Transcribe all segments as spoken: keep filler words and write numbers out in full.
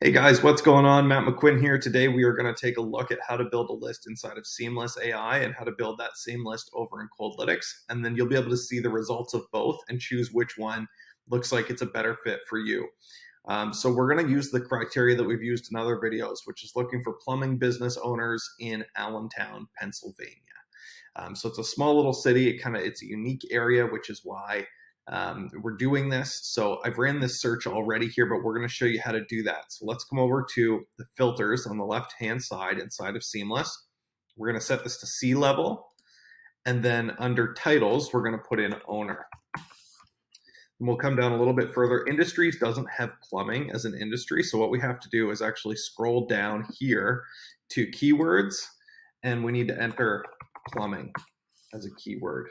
Hey guys, what's going on? Matt McQuinn here. Today we are going to take a look at how to build a list inside of Seamless A I and how to build that same list over in Coldlytics. And then you'll be able to see the results of both and choose which one looks like it's a better fit for you. Um, so we're going to use the criteria that we've used in other videos, which is looking for plumbing business owners in Allentown, Pennsylvania. Um, so it's a small little city. It kind of, it's a unique area, which is why Um, we're doing this. So I've ran this search already here, but we're going to show you how to do that. So let's come over to the filters on the left-hand side inside of Seamless. We're going to set this to C level. And then under titles, we're going to put in owner. And we'll come down a little bit further. Industries doesn't have plumbing as an industry. So what we have to do is actually scroll down here to keywords, and we need to enter plumbing as a keyword.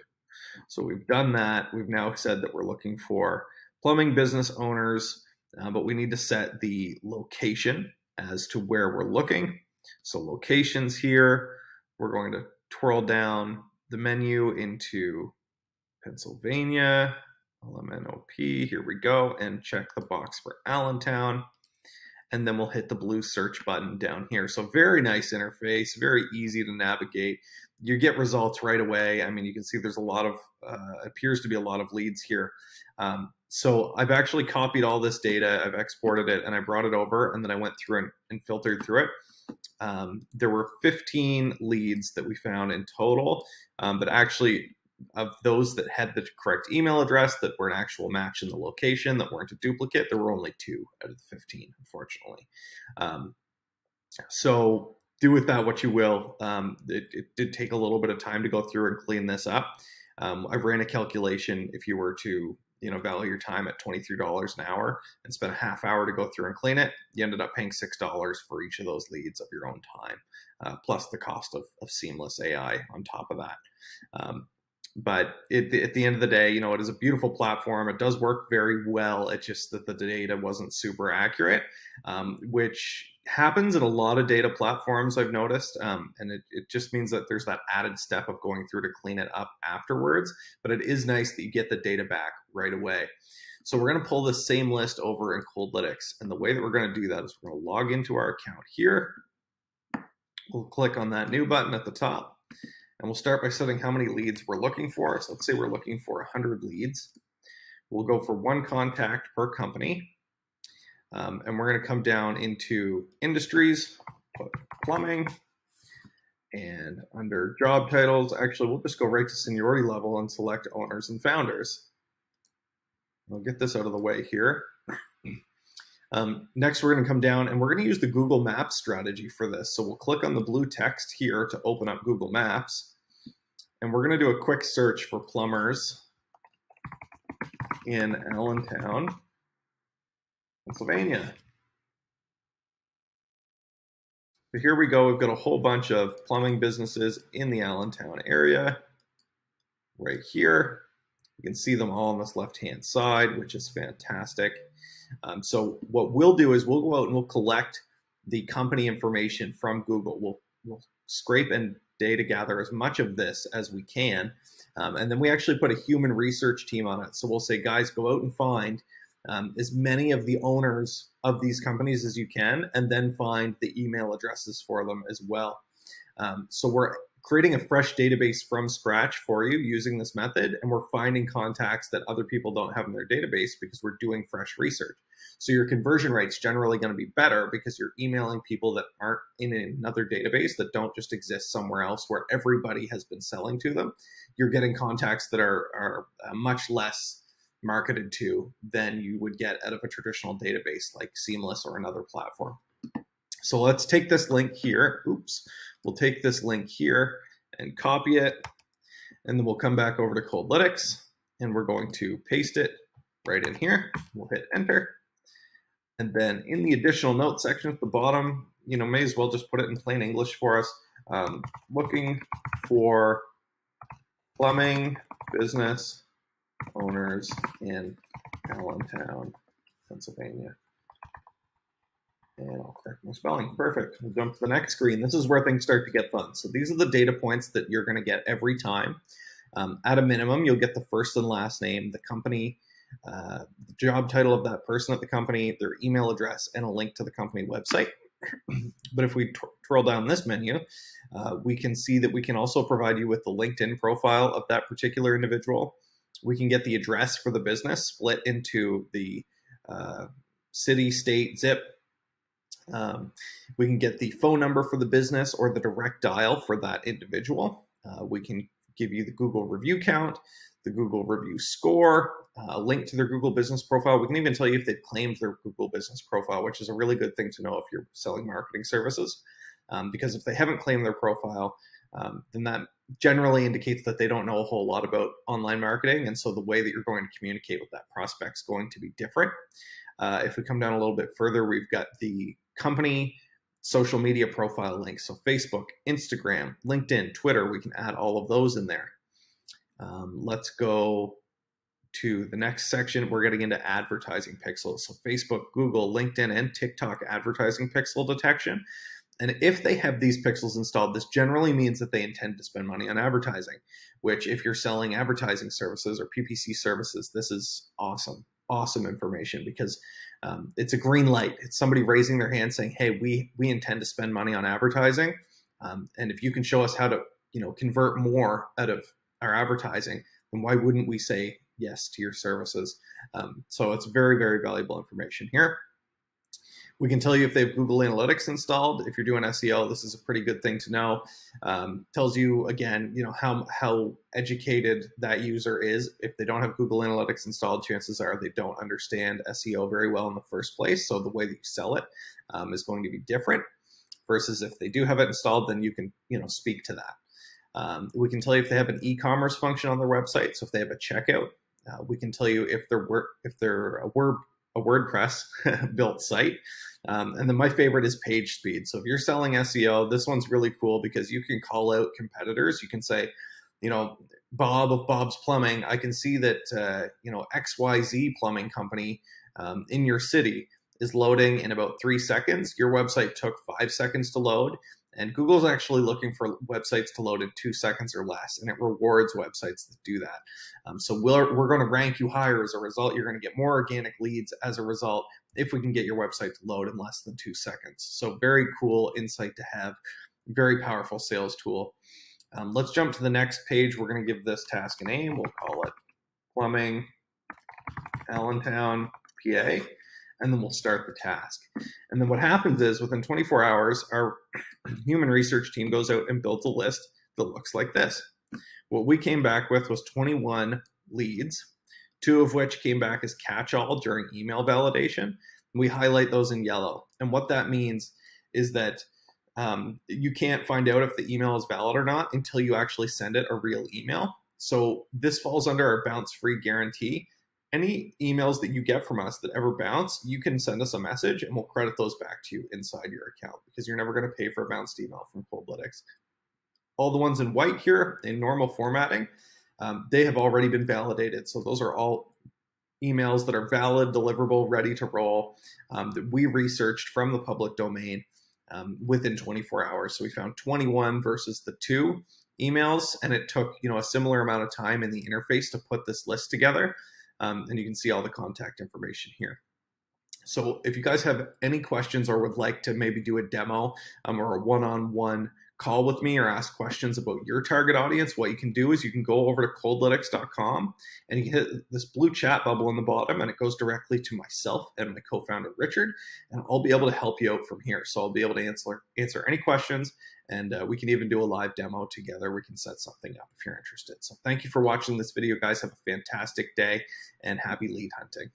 So we've done that. We've now said that we're looking for plumbing business owners, uh, but we need to set the location as to where we're looking. So locations here, we're going to twirl down the menu into Pennsylvania, L M N O P, here we go, and check the box for Allentown. And then we'll hit the blue search button down here. So very nice interface, very easy to navigate. You get results right away. I mean, you can see there's a lot of, uh, appears to be a lot of leads here. Um, so I've actually copied all this data, I've exported it, and I brought it over, and then I went through and, and filtered through it. Um, there were fifteen leads that we found in total, um, but actually of those that had the correct email address, that were an actual match in the location, that weren't a duplicate, there were only two out of the fifteen, unfortunately. Um, so do with that what you will. Um, it, it did take a little bit of time to go through and clean this up. Um, I ran a calculation. If you were to, you know, value your time at twenty-three dollars an hour and spent a half hour to go through and clean it, you ended up paying six dollars for each of those leads of your own time, uh, plus the cost of, of Seamless A I on top of that. Um, But it, at the end of the day, you know, it is a beautiful platform. It does work very well. It's just that the data wasn't super accurate, um, which happens in a lot of data platforms, I've noticed. Um, and it, it just means that there's that added step of going through to clean it up afterwards. But it is nice that you get the data back right away. So we're going to pull the same list over in Coldlytics. And the way that we're going to do that is we're going to log into our account here. We'll click on that new button at the top. And we'll start by setting how many leads we're looking for. So let's say we're looking for one hundred leads. We'll go for one contact per company. Um, and we're going to come down into industries, put plumbing, and under job titles, actually, we'll just go right to seniority level and select owners and founders. I'll get this out of the way here. Um, next, we're going to come down and we're going to use the Google Maps strategy for this. So we'll click on the blue text here to open up Google Maps. And we're going to do a quick search for plumbers in Allentown, Pennsylvania. So here we go. We've got a whole bunch of plumbing businesses in the Allentown area right here. You can see them all on this left-hand side, which is fantastic. Um, so what we'll do is we'll go out and we'll collect the company information from Google. We'll, we'll scrape and data gather as much of this as we can. Um, and then we actually put a human research team on it. So we'll say, guys, go out and find um, as many of the owners of these companies as you can, and then find the email addresses for them as well. Um, so we're creating a fresh database from scratch for you using this method. And we're finding contacts that other people don't have in their database because we're doing fresh research. So your conversion rate's generally going to be better because you're emailing people that aren't in another database, that don't just exist somewhere else where everybody has been selling to them. You're getting contacts that are, are much less marketed to than you would get out of a traditional database like Seamless or another platform. So let's take this link here. Oops. We'll take this link here and copy it. And then we'll come back over to Coldlytics and we're going to paste it right in here. We'll hit enter. And then in the additional notes section at the bottom, you know, may as well just put it in plain English for us. Um, looking for plumbing business owners in Allentown, Pennsylvania. And I'll correct my spelling. Perfect. We'll jump to the next screen. This is where things start to get fun. So these are the data points that you're going to get every time. Um, at a minimum, you'll get the first and last name, the company uh, the job title of that person at the company, their email address, and a link to the company website. But if we twirl down this menu, uh, we can see that we can also provide you with the LinkedIn profile of that particular individual. We can get the address for the business split into the uh, city, state, zip. Um, we can get the phone number for the business or the direct dial for that individual. Uh, we can give you the Google review count, the Google review score, a link to their Google business profile. We can even tell you if they've claimed their Google business profile, which is a really good thing to know if you're selling marketing services, um, because if they haven't claimed their profile, um, then that generally indicates that they don't know a whole lot about online marketing. And so the way that you're going to communicate with that prospect is going to be different. Uh, if we come down a little bit further, we've got the company social media profile links. So Facebook, Instagram, LinkedIn, Twitter, we can add all of those in there. Um, let's go to the next section. We're getting into advertising pixels. So Facebook, Google, LinkedIn, and TikTok advertising pixel detection. And if they have these pixels installed, this generally means that they intend to spend money on advertising, which if you're selling advertising services or P P C services, this is awesome, awesome information because um, it's a green light. It's somebody raising their hand saying, hey, we, we intend to spend money on advertising. Um, and if you can show us how to, you know, convert more out of our advertising, then why wouldn't we say yes to your services? Um, so it's very, very valuable information here. We can tell you if they have Google Analytics installed. If you're doing S E O, this is a pretty good thing to know. Um, tells you, again, you know, how, how educated that user is. If they don't have Google Analytics installed, chances are they don't understand S E O very well in the first place. So the way that you sell it um, is going to be different versus if they do have it installed, then you can, you know, speak to that. Um, we can tell you if they have an e-commerce function on their website. So if they have a checkout, uh, we can tell you if they're, if they're a word a WordPress built site. Um, and then my favorite is PageSpeed. So if you're selling S E O, this one's really cool because you can call out competitors. You can say, you know, Bob of Bob's Plumbing, I can see that, uh, you know, X Y Z plumbing company um, in your city is loading in about three seconds. Your website took five seconds to load. And Google's actually looking for websites to load in two seconds or less, and it rewards websites that do that. Um, so we'll, we're going to rank you higher as a result. You're going to get more organic leads as a result if we can get your website to load in less than two seconds. So very cool insight to have, very powerful sales tool. Um, let's jump to the next page. We're going to give this task a name. We'll call it Plumbing Allentown, P A. And then we'll start the task. And then what happens is within twenty-four hours, our human research team goes out and builds a list that looks like this. What we came back with was twenty-one leads, two of which came back as catch-all during email validation. We highlight those in yellow. And what that means is that um, you can't find out if the email is valid or not until you actually send it a real email. So this falls under our bounce-free guarantee. Any emails that you get from us that ever bounce, you can send us a message and we'll credit those back to you inside your account because you're never going to pay for a bounced email from Coldlytics. All the ones in white here in normal formatting, um, they have already been validated. So those are all emails that are valid, deliverable, ready to roll um, that we researched from the public domain um, within twenty-four hours. So we found twenty-one versus the two emails, and it took, you know, a similar amount of time in the interface to put this list together. Um, and you can see all the contact information here. So if you guys have any questions or would like to maybe do a demo um, or a one-on-one call with me or ask questions about your target audience, what you can do is you can go over to coldlytics dot com and you hit this blue chat bubble on the bottom, and it goes directly to myself and my co-founder, Richard, and I'll be able to help you out from here. So I'll be able to answer, answer any questions, and uh, we can even do a live demo together. We can set something up if you're interested. So thank you for watching this video, guys. Have a fantastic day and happy lead hunting.